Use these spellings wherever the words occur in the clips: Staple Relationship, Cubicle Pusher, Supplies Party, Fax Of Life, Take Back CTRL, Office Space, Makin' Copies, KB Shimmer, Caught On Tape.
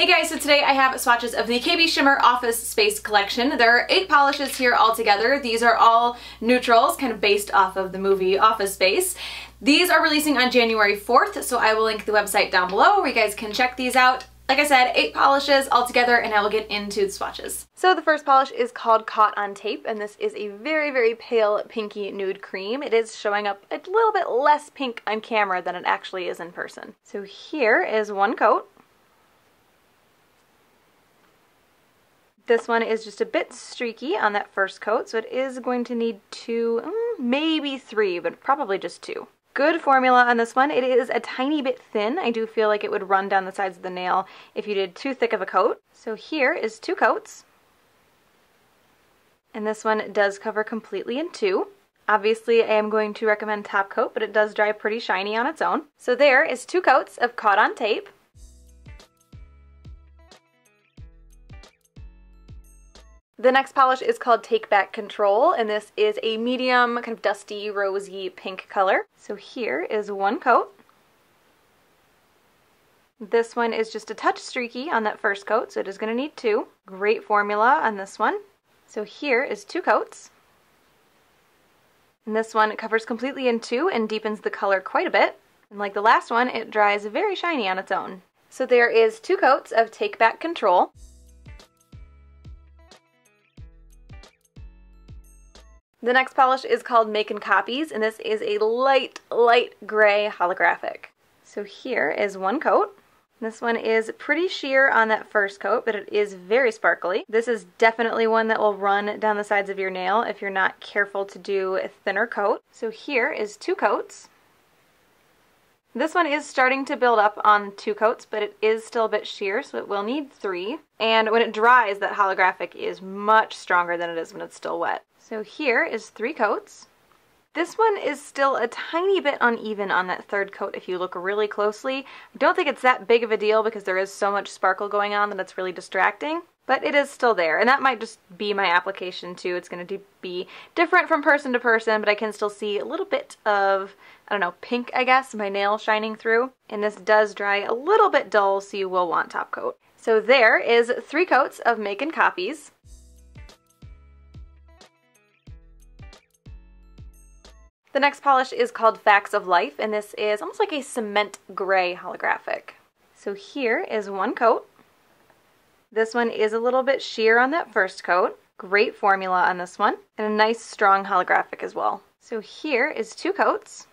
Hey guys, so today I have swatches of the KB Shimmer Office Space collection. There are 8 polishes here all together. These are all neutrals, kind of based off of the movie Office Space. These are releasing on January 4th, so I will link the website down below where you guys can check these out. Like I said, 8 polishes all together, and I will get into the swatches. So the first polish is called Caught On Tape, and this is a very, very pale pinky nude cream. It is showing up a little bit less pink on camera than it actually is in person. So here is one coat. This one is just a bit streaky on that first coat, so it is going to need 2, maybe 3, but probably just 2. Good formula on this one. It is a tiny bit thin. I do feel like it would run down the sides of the nail if you did too thick of a coat. So here is 2 coats. And this one does cover completely in 2. Obviously, I am going to recommend top coat, but it does dry pretty shiny on its own. So there is 2 coats of Caught On Tape. The next polish is called Take Back CTRL, and this is a medium, kind of dusty, rosy pink color. So here is one coat. This one is just a touch streaky on that first coat, so it is going to need 2. Great formula on this one. So here is 2 coats. And this one covers completely in 2 and deepens the color quite a bit. And like the last one, it dries very shiny on its own. So there is 2 coats of Take Back CTRL. The next polish is called Makin' Copies, and this is a light, light gray holographic. So here is one coat. This one is pretty sheer on that first coat, but it is very sparkly. This is definitely one that will run down the sides of your nail if you're not careful to do a thinner coat. So here is 2 coats. This one is starting to build up on 2 coats, but it is still a bit sheer, so it will need 3. And when it dries, that holographic is much stronger than it is when it's still wet. So here is 3 coats. This one is still a tiny bit uneven on that third coat if you look really closely. I don't think it's that big of a deal because there is so much sparkle going on that it's really distracting, but it is still there, and that might just be my application too. It's going to be different from person to person, but I can still see a little bit of, I don't know, pink, I guess, my nail shining through. And this does dry a little bit dull, so you will want top coat. So there is 3 coats of Makin' Copies. The next polish is called Fax Of Life, and this is almost like a cement gray holographic. So here is one coat. This one is a little bit sheer on that first coat. Great formula on this one, and a nice strong holographic as well. So here is 2 coats.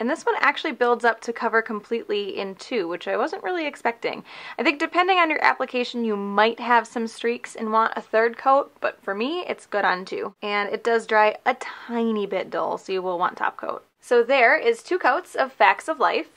And this one actually builds up to cover completely in 2, which I wasn't really expecting. I think depending on your application, you might have some streaks and want a third coat, but for me, it's good on 2. And it does dry a tiny bit dull, so you will want top coat. So there is 2 coats of Fax Of Life.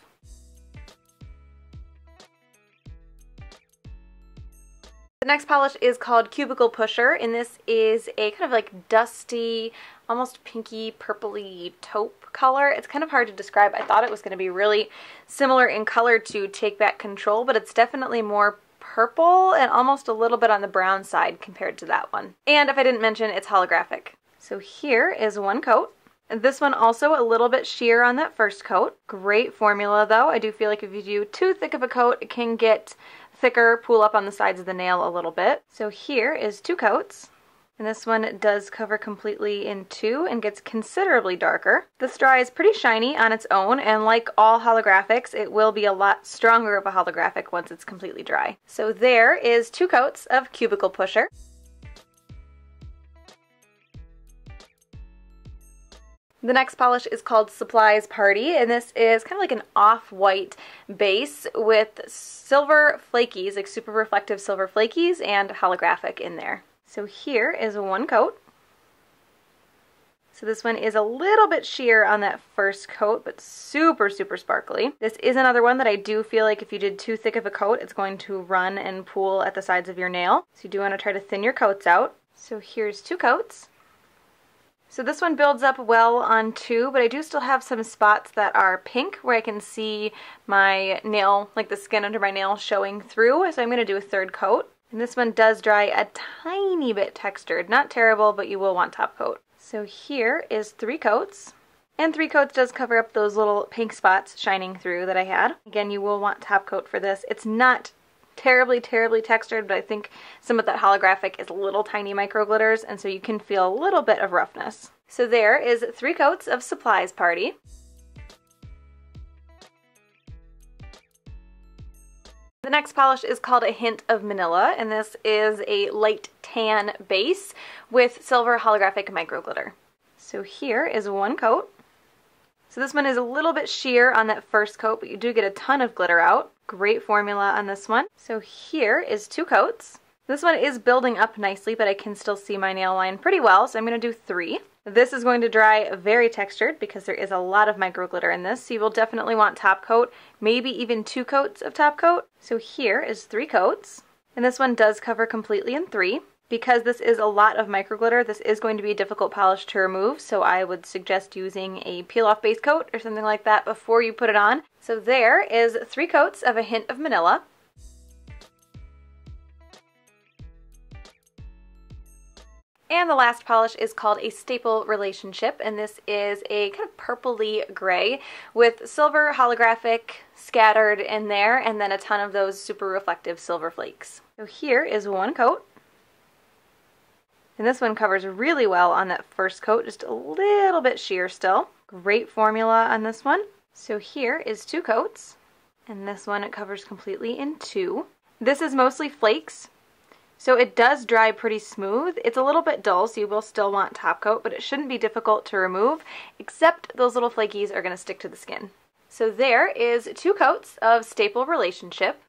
The next polish is called Cubicle Pusher, and this is a kind of like dusty, almost pinky, purpley taupe color. It's kind of hard to describe. I thought it was going to be really similar in color to Take Back CTRL, but it's definitely more purple and almost a little bit on the brown side compared to that one. And if I didn't mention, it's holographic. So here is one coat. This one also a little bit sheer on that first coat. Great formula though. I do feel like if you do too thick of a coat, it can get thicker, pull up on the sides of the nail a little bit. So here is 2 coats. And this one does cover completely in 2 and gets considerably darker. This dry is pretty shiny on its own, and like all holographics, it will be a lot stronger of a holographic once it's completely dry. So there is 2 coats of Cubicle Pusher. The next polish is called Supplies Party, and this is kind of like an off-white base with silver flakies, like super reflective silver flakies, and holographic in there. So here is one coat. So this one is a little bit sheer on that first coat, but super, super sparkly. This is another one that I do feel like if you did too thick of a coat, it's going to run and pool at the sides of your nail. So you do want to try to thin your coats out. So here's 2 coats. So this one builds up well on 2, but I do still have some spots that are pink where I can see my nail, like the skin under my nail showing through, so I'm going to do a third coat. And this one does dry a tiny bit textured. Not terrible, but you will want top coat. So here is 3 coats. And 3 coats does cover up those little pink spots shining through that I had. Again, you will want top coat for this. It's not terribly, terribly textured, but I think some of that holographic is little tiny micro glitters, and so you can feel a little bit of roughness. So there is 3 coats of Supplies Party. The next polish is called A Hint of Manilla, and this is a light tan base with silver holographic micro glitter. So here is 1 coat. So this one is a little bit sheer on that first coat, but you do get a ton of glitter out. Great formula on this one. So here is 2 coats. This one is building up nicely, but I can still see my nail line pretty well, so I'm going to do 3. This is going to dry very textured because there is a lot of micro glitter in this, so you will definitely want top coat, maybe even 2 coats of top coat. So here is 3 coats, and this one does cover completely in 3. Because this is a lot of micro glitter, this is going to be a difficult polish to remove, so I would suggest using a peel-off base coat or something like that before you put it on. So there is 3 coats of A Hint of Manilla. And the last polish is called a Staple Relationship, and this is a kind of purpley gray with silver holographic scattered in there, and then a ton of those super reflective silver flakes. So here is 1 coat. And this one covers really well on that first coat, just a little bit sheer still. Great formula on this one. So here is 2 coats, and this one it covers completely in 2. This is mostly flakes, so it does dry pretty smooth. It's a little bit dull, so you will still want top coat, but it shouldn't be difficult to remove, except those little flakies are going to stick to the skin. So there is 2 coats of Staple Relationship.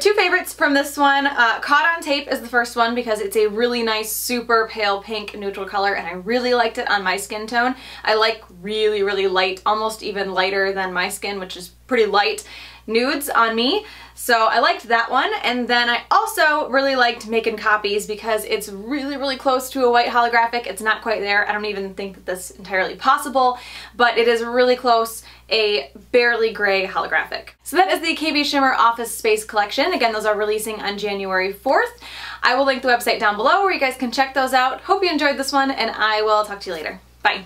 Two favorites from this one. Caught On Tape is the first one because it's a really nice, super pale pink neutral color, and I really liked it on my skin tone. I like really, really light, almost even lighter than my skin, which is pretty light, nudes on me. So I liked that one, and then I also really liked Makin' Copies because it's really, really close to a white holographic. It's not quite there. I don't even think that this is entirely possible, but it is really close, a barely gray holographic. So that is the KB Shimmer Office Space collection. Again, those are releasing on January 4th. I will link the website down below where you guys can check those out. Hope you enjoyed this one, and I will talk to you later. Bye.